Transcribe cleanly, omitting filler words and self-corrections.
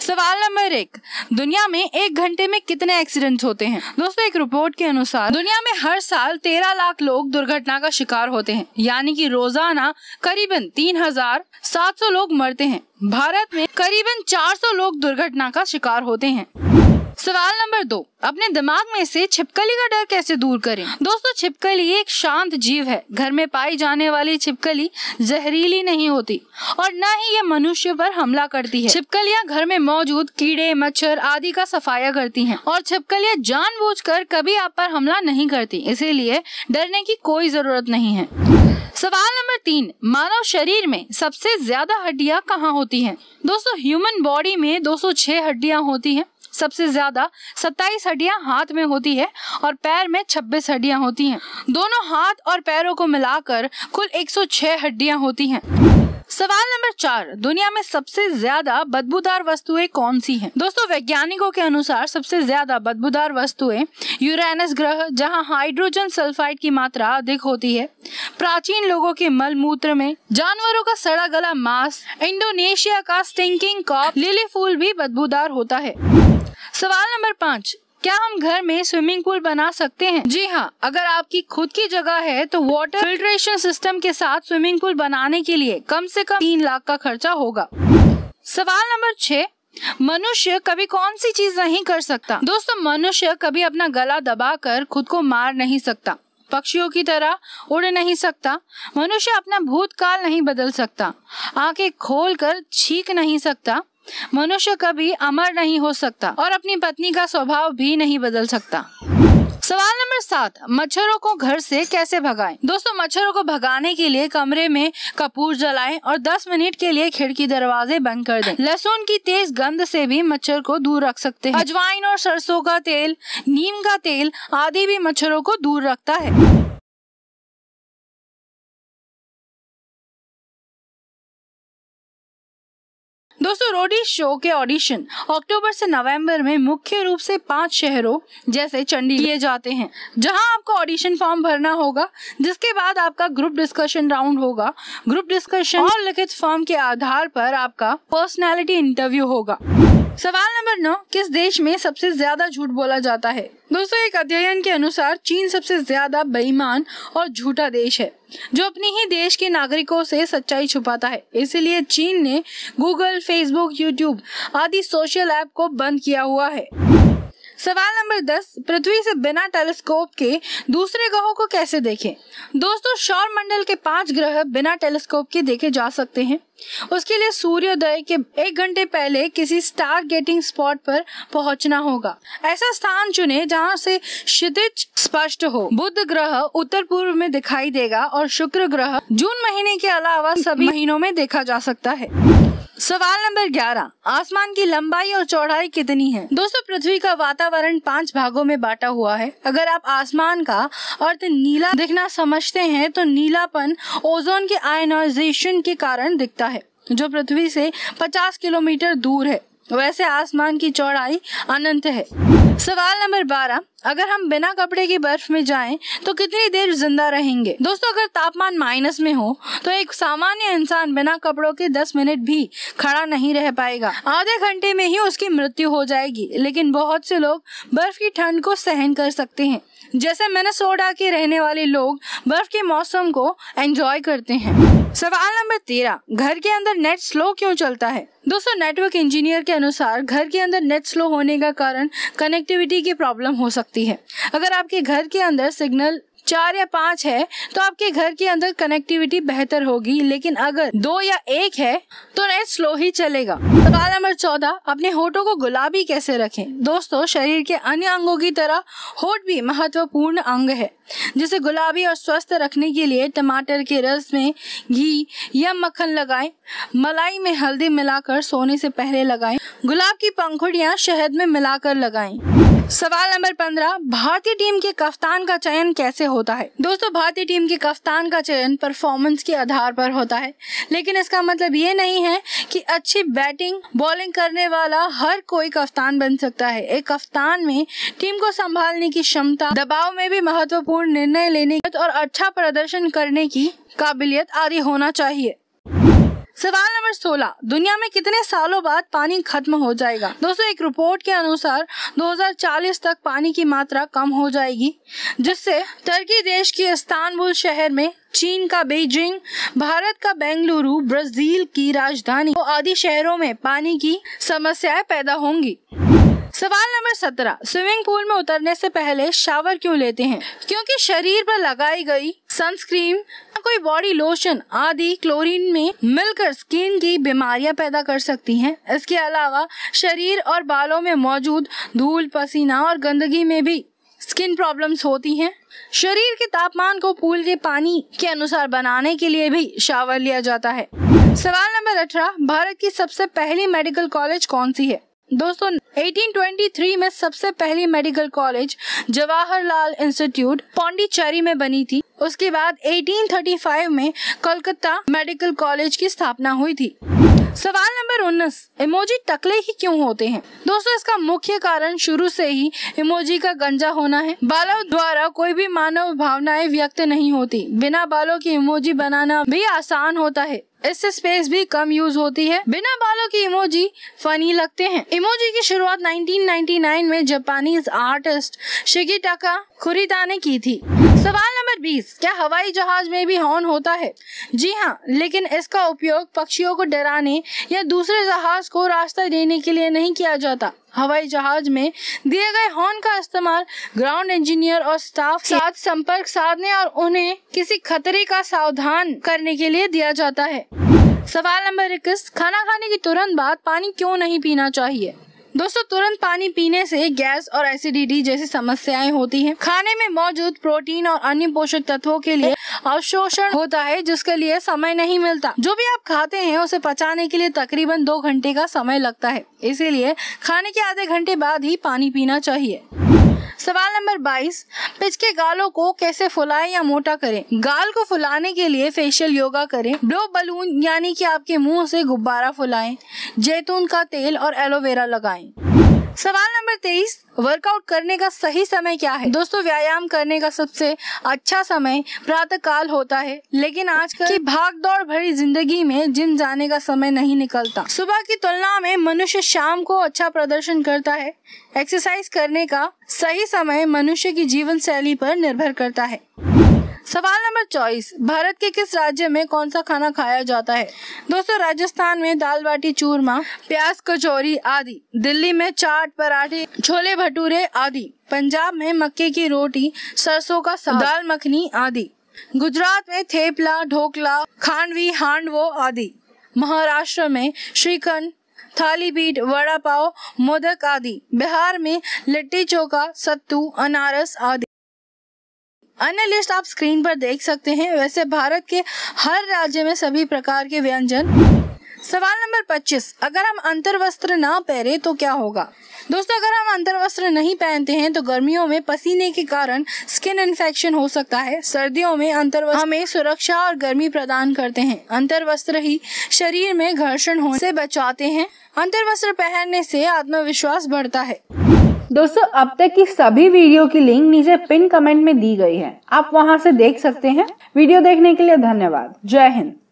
सवाल नंबर 1, दुनिया में एक घंटे में कितने एक्सीडेंट्स होते हैं? दोस्तों, एक रिपोर्ट के अनुसार दुनिया में हर साल 13 लाख लोग दुर्घटना का शिकार होते हैं, यानी कि रोजाना करीबन 3700 लोग मरते हैं। भारत में करीबन 400 लोग दुर्घटना का शिकार होते हैं। सवाल नंबर 2, अपने दिमाग में से छिपकली का डर कैसे दूर करें? दोस्तों, छिपकली एक शांत जीव है। घर में पाई जाने वाली छिपकली जहरीली नहीं होती और न ही ये मनुष्य पर हमला करती है। छिपकलियां घर में मौजूद कीड़े मच्छर आदि का सफाया करती हैं और छिपकलियां जानबूझकर कभी आप पर हमला नहीं करती, इसीलिए डरने की कोई जरूरत नहीं है। सवाल नंबर 3, मानव शरीर में सबसे ज्यादा हड्डियाँ कहाँ होती है? दोस्तों, ह्यूमन बॉडी में 206 हड्डियाँ होती है। सबसे ज्यादा 27 हड्डियां हाथ में होती है और पैर में 26 हड्डियां होती हैं। दोनों हाथ और पैरों को मिलाकर कुल 106 हड्डियां होती हैं। सवाल नंबर 4, दुनिया में सबसे ज्यादा बदबूदार वस्तुएं कौन सी हैं? दोस्तों, वैज्ञानिकों के अनुसार सबसे ज्यादा बदबूदार वस्तुएं यूरेनस ग्रह, जहां हाइड्रोजन सल्फाइड की मात्रा अधिक होती है, प्राचीन लोगों के मल मूत्र में, जानवरों का सड़ा गला मांस, इंडोनेशिया का स्टिंकिंग कॉप लिली फूल भी बदबूदार होता है। सवाल नंबर 5, क्या हम घर में स्विमिंग पूल बना सकते हैं? जी हाँ, अगर आपकी खुद की जगह है तो वाटर फिल्ट्रेशन सिस्टम के साथ स्विमिंग पूल बनाने के लिए कम से कम 3 लाख का खर्चा होगा। सवाल नंबर 6, मनुष्य कभी कौन सी चीज नहीं कर सकता? दोस्तों, मनुष्य कभी अपना गला दबाकर खुद को मार नहीं सकता, पक्षियों की तरह उड़ नहीं सकता, मनुष्य अपना भूतकाल नहीं बदल सकता, आंखें खोलकर छींक नहीं सकता, मनुष्य कभी अमर नहीं हो सकता और अपनी पत्नी का स्वभाव भी नहीं बदल सकता। सवाल नंबर 7, मच्छरों को घर से कैसे भगाएं? दोस्तों, मच्छरों को भगाने के लिए कमरे में कपूर जलाएं और 10 मिनट के लिए खिड़की दरवाजे बंद कर दें। लहसुन की तेज गंध से भी मच्छर को दूर रख सकते हैं। अजवाइन और सरसों का तेल, नीम का तेल आदि भी मच्छरों को दूर रखता है। दोस्तों, रोडी शो के ऑडिशन अक्टूबर से नवंबर में मुख्य रूप से 5 शहरों जैसे चंडीगढ़ किए जाते हैं, जहां आपको ऑडिशन फॉर्म भरना होगा, जिसके बाद आपका ग्रुप डिस्कशन राउंड होगा। ग्रुप डिस्कशन और लिखित फॉर्म के आधार पर आपका पर्सनालिटी इंटरव्यू होगा। सवाल नंबर 9, किस देश में सबसे ज्यादा झूठ बोला जाता है? दोस्तों, एक अध्ययन के अनुसार चीन सबसे ज्यादा बेईमान और झूठा देश है, जो अपने ही देश के नागरिकों से सच्चाई छुपाता है। इसलिए चीन ने गूगल, फेसबुक, यूट्यूब आदि सोशल ऐप को बंद किया हुआ है। सवाल नंबर 10, पृथ्वी से बिना टेलीस्कोप के दूसरे ग्रहों को कैसे देखें? दोस्तों, सौर मंडल के 5 ग्रह बिना टेलीस्कोप के देखे जा सकते हैं। उसके लिए सूर्योदय के 1 घंटे पहले किसी स्टार गेटिंग स्पॉट पर पहुंचना होगा। ऐसा स्थान चुने जहां से क्षितिज स्पष्ट हो। बुध ग्रह उत्तर पूर्व में दिखाई देगा और शुक्र ग्रह जून महीने के अलावा सभी महीनों में देखा जा सकता है। सवाल नंबर 11, आसमान की लंबाई और चौड़ाई कितनी है? दोस्तों, पृथ्वी का वातावरण 5 भागों में बांटा हुआ है। अगर आप आसमान का अर्थ नीला दिखना समझते हैं तो नीलापन ओजोन के आयनाइजेशन के कारण दिखता है, जो पृथ्वी से 50 किलोमीटर दूर है। वैसे आसमान की चौड़ाई अनंत है। सवाल नंबर 12, अगर हम बिना कपड़े के बर्फ में जाएं तो कितनी देर जिंदा रहेंगे? दोस्तों, अगर तापमान माइनस में हो तो एक सामान्य इंसान बिना कपड़ों के 10 मिनट भी खड़ा नहीं रह पाएगा। आधे घंटे में ही उसकी मृत्यु हो जाएगी। लेकिन बहुत से लोग बर्फ की ठंड को सहन कर सकते हैं, जैसे मिनेसोटा के रहने वाले लोग बर्फ के मौसम को एंजॉय करते हैं। सवाल नंबर 13, घर के अंदर नेट स्लो क्यों चलता है? दोस्तों, नेटवर्क इंजीनियर के अनुसार घर के अंदर नेट स्लो होने का कारण कनेक्टिविटी की प्रॉब्लम हो सकती है। अगर आपके घर के अंदर सिग्नल 4 या 5 है तो आपके घर के अंदर कनेक्टिविटी बेहतर होगी, लेकिन अगर 2 या 1 है तो नेट स्लो ही चलेगा। सवाल नंबर 14, अपने होठों को गुलाबी कैसे रखें? दोस्तों, शरीर के अन्य अंगों की तरह होठ भी महत्वपूर्ण अंग है, जिसे गुलाबी और स्वस्थ रखने के लिए टमाटर के रस में घी या मक्खन लगाएं, मलाई में हल्दी मिलाकर सोने से पहले लगाएं, गुलाब की पंखुड़ियाँ शहद में मिलाकर लगाएं। सवाल नंबर 15, भारतीय टीम के कप्तान का चयन कैसे होता है? दोस्तों, भारतीय टीम के कप्तान का चयन परफॉर्मेंस के आधार पर होता है, लेकिन इसका मतलब ये नहीं है कि अच्छी बैटिंग बॉलिंग करने वाला हर कोई कप्तान बन सकता है। एक कप्तान में टीम को संभालने की क्षमता, दबाव में भी महत्वपूर्ण निर्णय लेने और अच्छा प्रदर्शन करने की काबिलियत आदि होना चाहिए। सवाल नंबर 16, दुनिया में कितने सालों बाद पानी खत्म हो जाएगा? दोस्तों, एक रिपोर्ट के अनुसार 2040 तक पानी की मात्रा कम हो जाएगी, जिससे तुर्की देश के इस्तांबुल शहर में, चीन का बीजिंग, भारत का बेंगलुरु, ब्राजील की राजधानी आदि शहरों में पानी की समस्याएं पैदा होंगी। सवाल नंबर 17, स्विमिंग पूल में उतरने से पहले शावर क्यों लेते हैं? क्योंकि शरीर पर लगाई गई सनस्क्रीन, कोई बॉडी लोशन आदि क्लोरीन में मिलकर स्किन की बीमारियां पैदा कर सकती हैं। इसके अलावा शरीर और बालों में मौजूद धूल, पसीना और गंदगी में भी स्किन प्रॉब्लम्स होती हैं। शरीर के तापमान को पूल के पानी के अनुसार बनाने के लिए भी शावर लिया जाता है। सवाल नंबर 18, भारत की सबसे पहली मेडिकल कॉलेज कौन सी है? दोस्तों, 1823 में सबसे पहली medical college Jawaharlal institute Pondicherry में बनी थी। उसके बाद 1835 में कोलकाता मेडिकल कॉलेज की स्थापना हुई थी। सवाल नंबर 19, इमोजी टकले ही क्यों होते हैं? दोस्तों, इसका मुख्य कारण शुरू से ही इमोजी का गंजा होना है। बालों द्वारा कोई भी मानव भावनाएं व्यक्त नहीं होती। बिना बालों की इमोजी बनाना भी आसान होता है, इससे स्पेस भी कम यूज होती है। बिना बालों की इमोजी फनी लगते हैं। इमोजी की शुरुआत 1999 में जापानीज आर्टिस्ट शिगेटाका कुरिता ने की थी। सवाल नंबर 20, क्या हवाई जहाज में भी हॉर्न होता है? जी हाँ, लेकिन इसका उपयोग पक्षियों को डराने या दूसरे जहाज को रास्ता देने के लिए नहीं किया जाता। हवाई जहाज में दिए गए हॉर्न का इस्तेमाल ग्राउंड इंजीनियर और स्टाफ के साथ संपर्क साधने और उन्हें किसी खतरे का सावधान करने के लिए दिया जाता है। सवाल नंबर 21, खाना खाने की तुरंत बाद पानी क्यों नहीं पीना चाहिए? दोस्तों, तुरंत पानी पीने से गैस और एसिडिटी जैसी समस्याएं होती हैं। खाने में मौजूद प्रोटीन और अन्य पोषक तत्वों के लिए अवशोषण होता है, जिसके लिए समय नहीं मिलता। जो भी आप खाते हैं उसे पचाने के लिए तकरीबन 2 घंटे का समय लगता है, इसीलिए खाने के आधे घंटे बाद ही पानी पीना चाहिए। सवाल नंबर 22, पिच के गालों को कैसे फुलाएं या मोटा करें? गाल को फुलाने के लिए फेशियल योगा करें, ब्लो बलून यानी कि आपके मुंह से गुब्बारा फुलाएं, जैतून का तेल और एलोवेरा लगाएं। सवाल नंबर 23, वर्कआउट करने का सही समय क्या है? दोस्तों, व्यायाम करने का सबसे अच्छा समय प्रातः काल होता है, लेकिन आजकल की भागदौड़ भरी जिंदगी में जिम जाने का समय नहीं निकलता। सुबह की तुलना में मनुष्य शाम को अच्छा प्रदर्शन करता है। एक्सरसाइज करने का सही समय मनुष्य की जीवन शैली पर निर्भर करता है। सवाल नंबर 24, भारत के किस राज्य में कौन सा खाना खाया जाता है? दोस्तों, राजस्थान में दाल बाटी चूरमा, प्याज कचौरी आदि, दिल्ली में चाट पराठे, छोले भटूरे आदि, पंजाब में मक्के की रोटी, सरसों का साग, दाल मखनी आदि, गुजरात में थेपला, ढोकला, खांडवी, हांडवो आदि, महाराष्ट्र में श्रीखंड, थाली पीठ, वड़ा पाव, मोदक आदि, बिहार में लिट्टी चोखा, सत्तू, अनारस आदि। अन्य लिस्ट आप स्क्रीन पर देख सकते हैं। वैसे भारत के हर राज्य में सभी प्रकार के व्यंजन। सवाल नंबर 25, अगर हम अंतर्वस्त्र ना पहने तो क्या होगा? दोस्तों, अगर हम अंतर्वस्त्र नहीं पहनते हैं तो गर्मियों में पसीने के कारण स्किन इन्फेक्शन हो सकता है। सर्दियों में अंतर्वस्त्र हमें सुरक्षा और गर्मी प्रदान करते हैं। अंतर्वस्त्र ही शरीर में घर्षण होने से बचाते हैं। अंतर्वस्त्र पहनने से आत्मविश्वास बढ़ता है। दोस्तों, अब तक की सभी वीडियो की लिंक नीचे पिन कमेंट में दी गई है, आप वहां से देख सकते हैं। वीडियो देखने के लिए धन्यवाद। जय हिंद।